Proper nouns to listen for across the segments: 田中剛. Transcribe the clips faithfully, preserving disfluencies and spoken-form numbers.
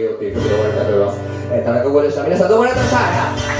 げようというふうに思われたと思います。えー、田中剛でした。皆さんどうもありがとうございました。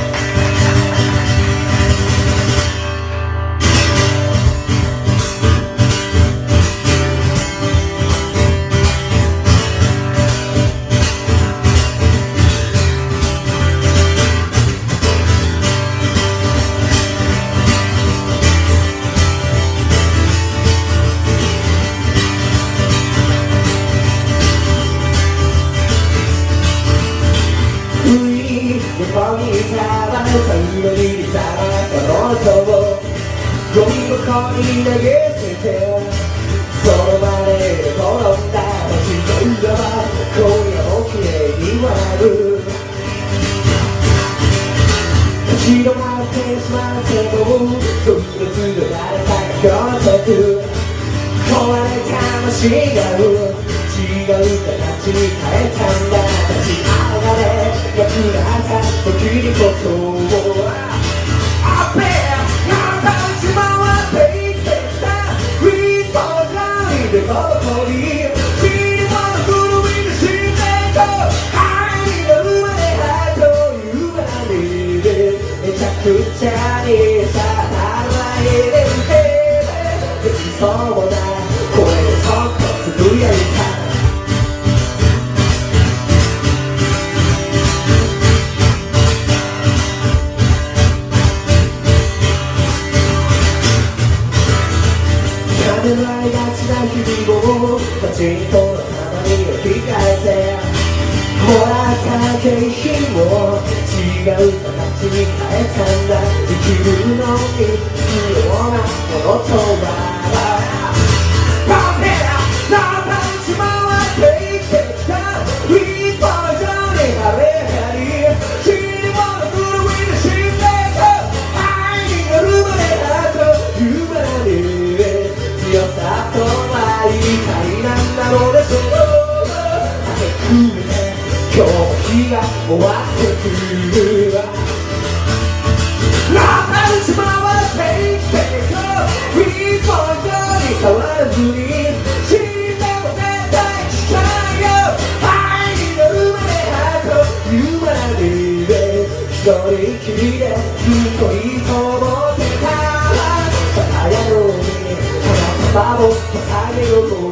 バボッと下げよう。